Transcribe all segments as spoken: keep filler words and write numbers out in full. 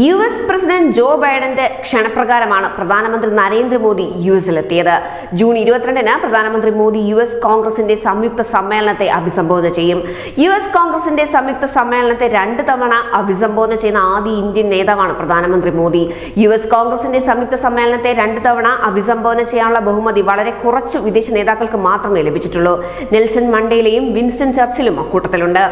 U S president Joe ബൈഡന്റെ ക്ഷണപ്രകാരമാണ് പ്രധാനമന്ത്രി Narendra Modi U എസിലെത്തിയത്. June ഇരുപത്തിരണ്ടിന് പ്രധാനമന്ത്രി മോദി യു എസ് കോൺഗ്രസിന്റെ സംയുക്ത സമ്മേളനത്തെ അഭിസംബോധന ചെയ്യും. യു എസ് കോൺഗ്രസിന്റെ സംയുക്ത സമ്മേളനത്തെ രണ്ട് തവണ അഭിസംബോധന ചെയ്യുന്ന ആദ്യ ഇന്ത്യൻ നേതാവാണ് പ്രധാനമന്ത്രി മോദി. യു എസ് കോൺഗ്രസിന്റെ സംയുക്ത സമ്മേളനത്തെ രണ്ട് തവണ അഭിസംബോധന ചെയ്യാനുള്ള ബഹുമതി വളരെ കുറച്ച് വിദേശ നേതാക്കൾക്ക് മാത്രമേ ലഭിച്ചിട്ടുള്ളൂ. Nelson മണ്ടേലയും Winston ചർച്ചിലും അക്കൂട്ടത്തിലുണ്ട്.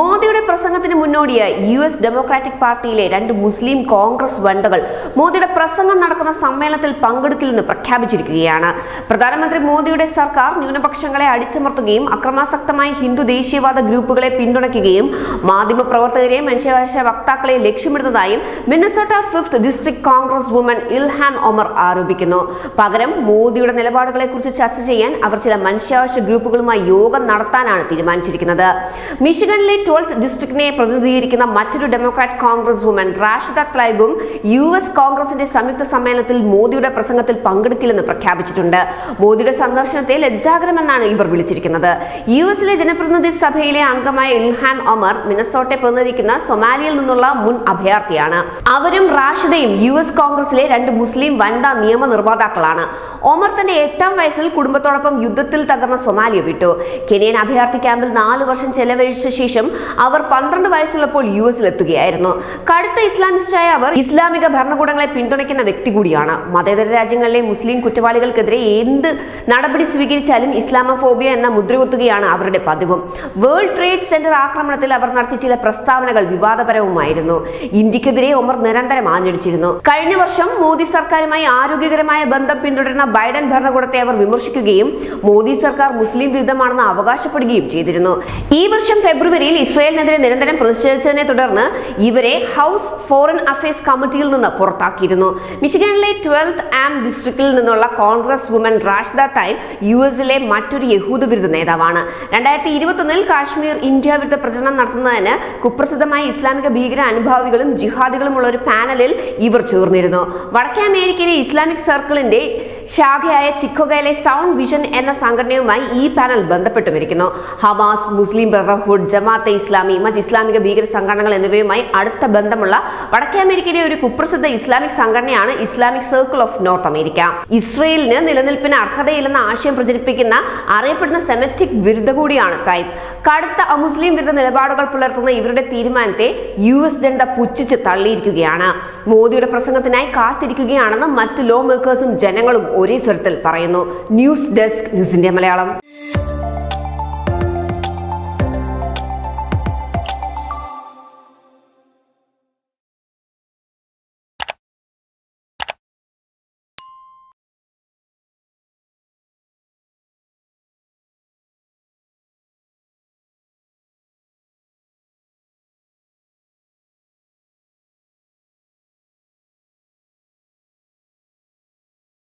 മോദിയുടെ പ്രസംഗത്തിന് മുന്നോടിയായി യു എസ് ഡെമോക്രാറ്റിക് പാർട്ടിയിലെ രണ്ട് മുസ്ലിം മുസ്ലിം കോൺഗ്രസ് വനിതകൾ മോദിയുടെ പ്രസംഗം നടക്കുന്ന സമ്മേളനത്തിൽ പങ്കെടുക്കില്ലെന്ന് പ്രഖ്യാപിച്ചിരിക്കുകയാണ്. പ്രധാനമന്ത്രി മോദിയുടെ സർക്കാർ ന്യൂനപക്ഷങ്ങളെ അടിച്ചമർത്തുകയും അക്രമാസക്തമായ ഹിന്ദു ദേശീയവാദ ഗ്രൂപ്പുകളെ പിന്തുണയ്ക്കുകയും മാധ്യമപ്രവർത്തകരെയും മനുഷ്യാവകാശ വക്താക്കളെ ലക്ഷ്യമിടുന്നതായും Minnesota fifth district Congress woman Ilhan Omar ആരോപിക്കുന്നു. പകരം മോദിയുടെ നിലപാടുകളെ കുറിച്ച് ചർച്ച ചെയ്യാൻ അവർ ചില മനുഷ്യാവകാശ ഗ്രൂപ്പുകളുമായി യോഗം നടത്താനാണ് തീരുമാനിച്ചിരിക്കുന്നത്. മിഷിഗണിലെ ട്വൽത്ത് ഡിസ്ട്രിക്റ്റിനെ പ്രതിനിധീകരിക്കുന്ന മറ്റൊരു ഡെമോക്രാറ്റ് കോൺഗ്രസ് വുമൻ റാഷ്ദ ും യു എസ് കോൺഗ്രസിന്റെ സംയുക്ത സമ്മേളനത്തിൽ മോദിയുടെ പ്രസംഗത്തിൽ പങ്കെടുക്കില്ലെന്ന് പ്രഖ്യാപിച്ചിട്ടുണ്ട്. മോദിയുടെ സന്ദർശനത്തെ ലജ്ജാകരമെന്നാണ് ഇവർ വിളിച്ചിരിക്കുന്നത്. യു എസിലെ ജനപ്രതിനിധി സഭയിലെ അംഗമായ ഇൽഹാൻ ഒമർ മിനസോട്ടെ പ്രതിനിധിക്കുന്ന സൊമാലിയയിൽ നിന്നുള്ള മുൻ അഭയാർത്ഥിയാണ്. അവരും റാഷിദയും യു എസ് കോൺഗ്രസിലെ രണ്ട് മുസ്ലിം വനിതാ നിയമ നിർമ്മാതാക്കളാണ്. ഒമർ തന്റെ എട്ടാം വയസ്സിൽ കുടുംബത്തോടൊപ്പം യുദ്ധത്തിൽ തകർന്ന സൊമാലിയ വിട്ടു. കെനിയൻ അഭയാർത്ഥി ക്യാമ്പിൽ നാലു വർഷം ചെലവഴിച്ച ശേഷം അവർ പന്ത്രണ്ട് വയസ്സുള്ളപ്പോൾ യു എസിലെത്തുകയായിരുന്നു. കടുത്ത ഇസ്ലാം അവർ ഇസ്ലാമിക ഭരണകൂടങ്ങളെ പിന്തുണയ്ക്കുന്ന വ്യക്തി കൂടിയാണ്. മതേതര രാജ്യങ്ങളിലെ മുസ്ലിം കുറ്റവാളികൾക്കെതിരെ എന്ത് നടപടി സ്വീകരിച്ചാലും ഇസ്ലാമോഫോബിയ എന്ന മുദ്രകുത്തുകയാണ് അവരുടെ പതിവും. വേൾഡ് ട്രേഡ് സെന്റർ ആക്രമണത്തിൽ അവർ നടത്തിയ ചില പ്രസ്താവനകൾ വിവാദപരവുമായിരുന്നു. ഇന്ത്യക്കെതിരെ ഒമർ നിരന്തരം ആഞ്ഞടിച്ചിരുന്നു. കഴിഞ്ഞ വർഷം മോദി സർക്കാരുമായി ആരോഗ്യകരമായ ബന്ധം പിന്തുടരുന്ന ബൈഡൻ ഭരണകൂടത്തെ അവർ വിമർശിക്കുകയും മോദി സർക്കാർ മുസ്ലിം വിരുദ്ധമാണെന്ന് അവകാശപ്പെടുകയും ചെയ്തിരുന്നു. ഈ വർഷം ഫെബ്രുവരിയിൽ ഇസ്രായേലിനെതിരെ നിരന്തരം പ്രതിഷേധിച്ചതിനെ തുടർന്ന് ഇവരെ ഹൗസ് ഫോറിൻ അഫയേഴ്സ് കമ്മിറ്റിയിൽ നിന്ന് പുറത്താക്കിയിരുന്നു. മിഷിഗണിലെ ട്വൽത്ത് ആം ഡിസ്ട്രിക്റ്റിൽ നിന്നുള്ള കോൺഗ്രസ് വുമൻ റാഷ്ദ തൈ യു എസിലെ മറ്റൊരു യഹൂദ വിരുദ്ധ നേതാവാണ്. രണ്ടായിരത്തി ഇരുപത്തൊന്നിൽ കാശ്മീർ ഇന്ത്യ വിരുദ്ധ പ്രചരണം നടത്തുന്നതിന് കുപ്രസിദ്ധമായ ഇസ്ലാമിക ഭീകര അനുഭാവികളും ജിഹാദികളുമുള്ള ഒരു പാനലിൽ ഇവർ ചേർന്നിരുന്നു. വടക്കേ അമേരിക്കയിലെ ഇസ്ലാമിക് സർക്കിളിന്റെ ശാഖയായ ചിക്കോഗയിലെ സൗണ്ട് വിഷൻ എന്ന സംഘടനയുമായി ഈ പാനൽ ബന്ധപ്പെട്ടുമിരിക്കുന്നു. Hamas, Muslim Brotherhood, Jamaat-e Islami, മറ്റ് ഇസ്ലാമിക ഭീകര സംഘടനകൾ എന്നിവയുമായി അടുത്ത ബന്ധമുള്ള വടക്കേ അമേരിക്കയിലെ ഒരു കുപ്രസിദ്ധ ഇസ്ലാമിക് സംഘടനയാണ് Islamic Circle of North America. ഇസ്രയേലിന് നിലനിൽപ്പിന് അർഹതയില്ലെന്ന ആശയം പ്രചരിപ്പിക്കുന്ന അറിയപ്പെടുന്ന സെമറ്റിക് വിരുദ്ധ കൂടിയാണ് തൈബ്. കടുത്ത അമുസ്ലിം വിരുദ്ധ നിലപാടുകൾ പുലർത്തുന്ന ഇവരുടെ തീരുമാനത്തെ യു എസ് ജനത പുച്ഛിച്ച് തള്ളിയിരിക്കുകയാണ്. മോദിയുടെ പ്രസംഗത്തിനായി കാത്തിരിക്കുകയാണെന്ന് മറ്റ് ലോ മേക്കേഴ്സും ജനങ്ങളും ഒരേ സ്വരത്തിൽ പറയുന്നു. News desk news India Malayalam.